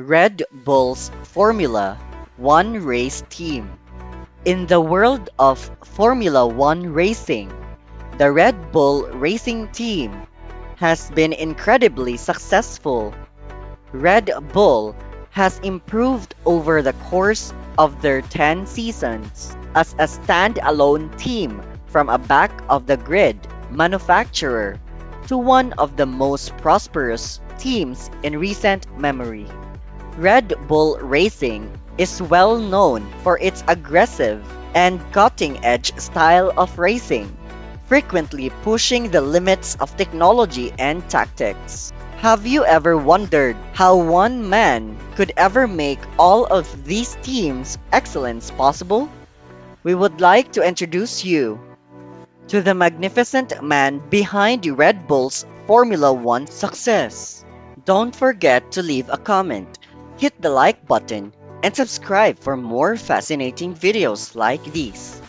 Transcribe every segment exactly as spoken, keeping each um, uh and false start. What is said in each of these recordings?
Red Bull's Formula One race team. In the world of Formula One racing, the Red Bull Racing team has been incredibly successful. Red Bull has improved over the course of their ten seasons as a standalone team from a back-of-the-grid manufacturer to one of the most prosperous teams in recent memory. Red Bull Racing is well known for its aggressive and cutting-edge style of racing, frequently pushing the limits of technology and tactics. Have you ever wondered how one man could ever make all of these teams' excellence possible? We would like to introduce you to the magnificent man behind Red Bull's Formula One success. Don't forget to leave a comment, hit the like button, and subscribe for more fascinating videos like these.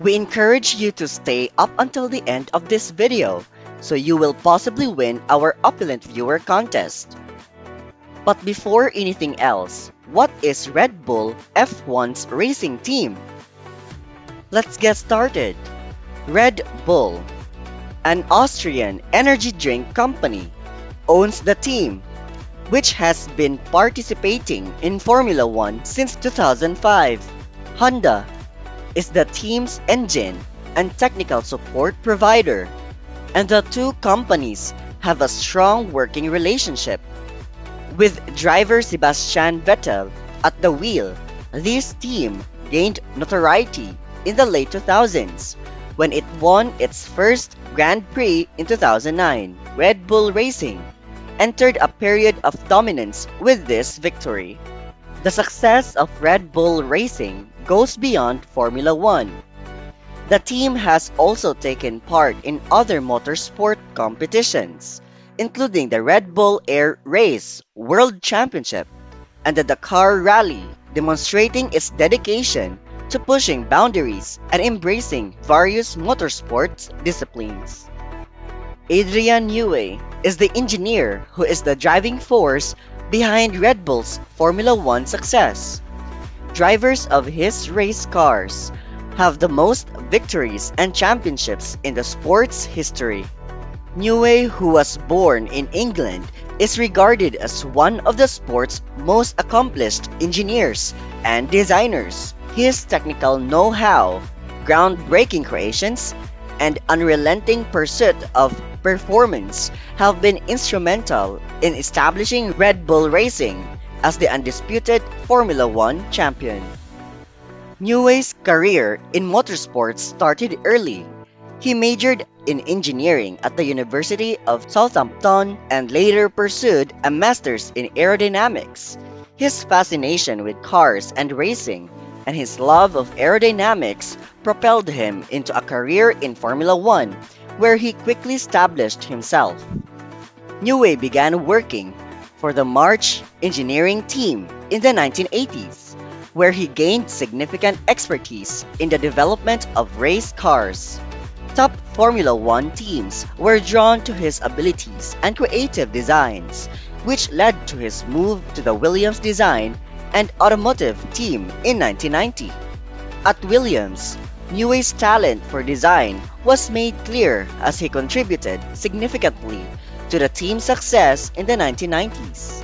We encourage you to stay up until the end of this video, so you will possibly win our opulent viewer contest. But before anything else, what is Red Bull F one's racing team? Let's get started. Red Bull, an Austrian energy drink company, owns the team, which has been participating in Formula One since two thousand five. Honda is the team's engine and technical support provider, and the two companies have a strong working relationship. With driver Sebastian Vettel at the wheel, this team gained notoriety in the late two thousands when it won its first Grand Prix in two thousand nine. Red Bull Racing entered a period of dominance with this victory. The success of Red Bull Racing goes beyond Formula One. The team has also taken part in other motorsport competitions, including the Red Bull Air Race World Championship and the Dakar Rally, demonstrating its dedication to pushing boundaries and embracing various motorsports disciplines. Adrian Newey is the engineer who is the driving force behind Red Bull's Formula One success. Drivers of his race cars have the most victories and championships in the sport's history. Newey, who was born in England, is regarded as one of the sport's most accomplished engineers and designers. His technical know-how, groundbreaking creations, and unrelenting pursuit of performance have been instrumental in establishing Red Bull Racing as the undisputed Formula One champion. Newey's career in motorsports started early. He majored in engineering at the University of Southampton and later pursued a master's in aerodynamics. His fascination with cars and racing and his love of aerodynamics propelled him into a career in Formula One, where he quickly established himself. Newey began working for the March engineering team in the nineteen eighties. Where he gained significant expertise in the development of race cars. Top Formula One teams were drawn to his abilities and creative designs, which led to his move to the Williams design and automotive team in nineteen ninety. At Williams, Newey's talent for design was made clear as he contributed significantly to the team's success in the nineteen nineties.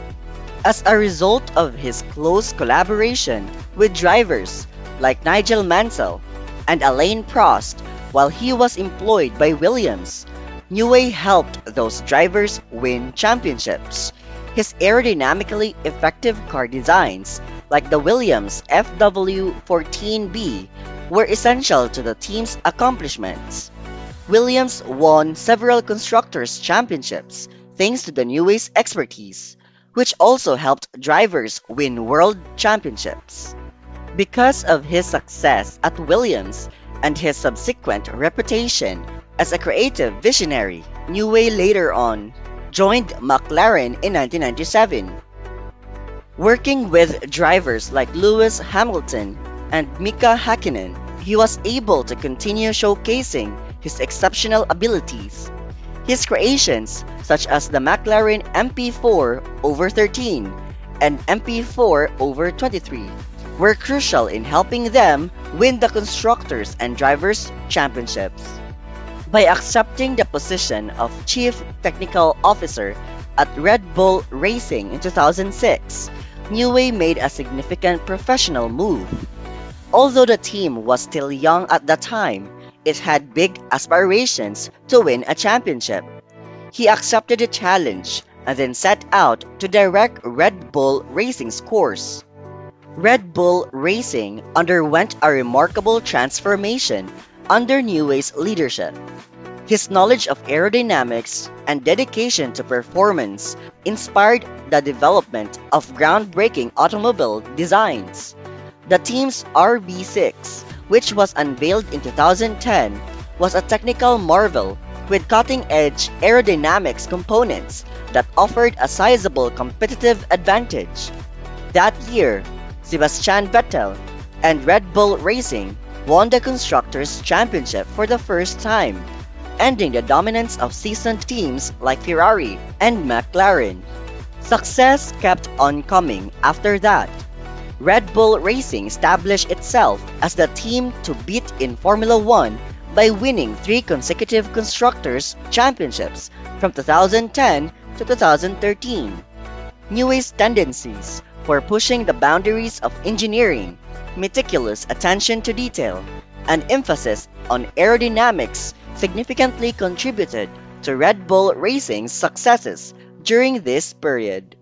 As a result of his close collaboration with drivers like Nigel Mansell and Alain Prost while he was employed by Williams, Newey helped those drivers win championships. His aerodynamically effective car designs, like the Williams F W fourteen B, were essential to the team's accomplishments. Williams won several Constructors' Championships thanks to the Newey's expertise, which also helped drivers win world championships. Because of his success at Williams and his subsequent reputation as a creative visionary, Newey later on joined McLaren in nineteen ninety-seven. Working with drivers like Lewis Hamilton and Mika Hakkinen, he was able to continue showcasing his exceptional abilities. His creations, such as the McLaren M P four over thirteen and M P four over twenty-three were crucial in helping them win the Constructors and Drivers' Championships. By accepting the position of Chief Technical Officer at Red Bull Racing in two thousand six, Newey made a significant professional move. Although the team was still young at that time, it had big aspirations to win a championship. He accepted the challenge and then set out to direct Red Bull Racing's course. Red Bull Racing underwent a remarkable transformation under Newey's leadership. His knowledge of aerodynamics and dedication to performance inspired the development of groundbreaking automobile designs. The team's R B six, which was unveiled in two thousand ten, was a technical marvel with cutting-edge aerodynamics components that offered a sizable competitive advantage. That year, Sebastian Vettel and Red Bull Racing won the Constructors' Championship for the first time, ending the dominance of seasoned teams like Ferrari and McLaren. Success kept on coming after that. Red Bull Racing established itself as the team to beat in Formula One by winning three consecutive Constructors' Championships from two thousand ten to two thousand thirteen. Newey's tendencies for pushing the boundaries of engineering, meticulous attention to detail, and emphasis on aerodynamics significantly contributed to Red Bull Racing's successes during this period.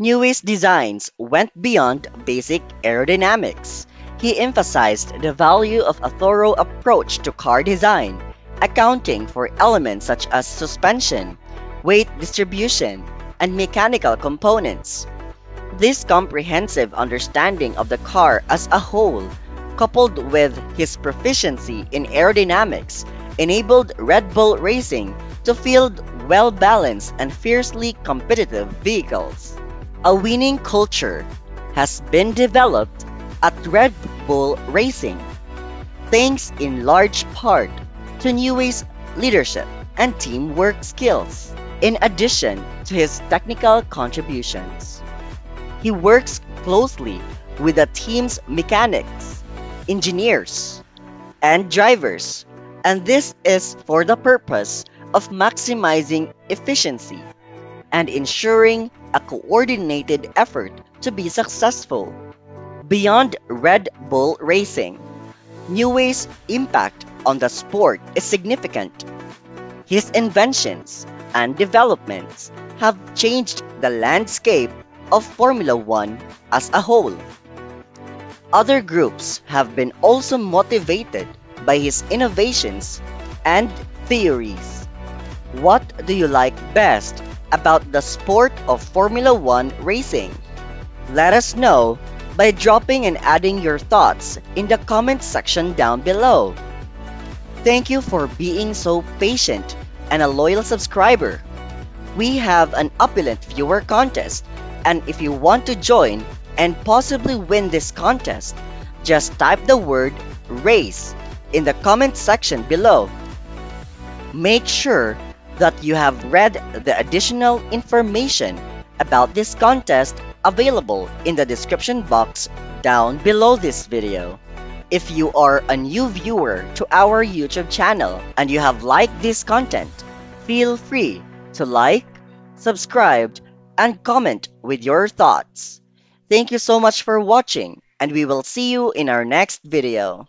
Newey's designs went beyond basic aerodynamics. He emphasized the value of a thorough approach to car design, accounting for elements such as suspension, weight distribution, and mechanical components. This comprehensive understanding of the car as a whole, coupled with his proficiency in aerodynamics, enabled Red Bull Racing to field well-balanced and fiercely competitive vehicles. A winning culture has been developed at Red Bull Racing, thanks in large part to Newey's leadership and teamwork skills, in addition to his technical contributions. He works closely with the team's mechanics, engineers, and drivers, and this is for the purpose of maximizing efficiency and ensuring a coordinated effort to be successful. Beyond Red Bull Racing, Newey's impact on the sport is significant. His inventions and developments have changed the landscape of Formula One as a whole. Other groups have been also motivated by his innovations and theories. What do you like best about the sport of Formula One racing? Let us know by dropping and adding your thoughts in the comment section down below. Thank you for being so patient and a loyal subscriber. We have an opulent viewer contest, and if you want to join and possibly win this contest, just type the word race in the comment section below. Make sure that you have read the additional information about this contest available in the description box down below this video. If you are a new viewer to our YouTube channel and you have liked this content, feel free to like, subscribe, and comment with your thoughts. Thank you so much for watching, and we will see you in our next video.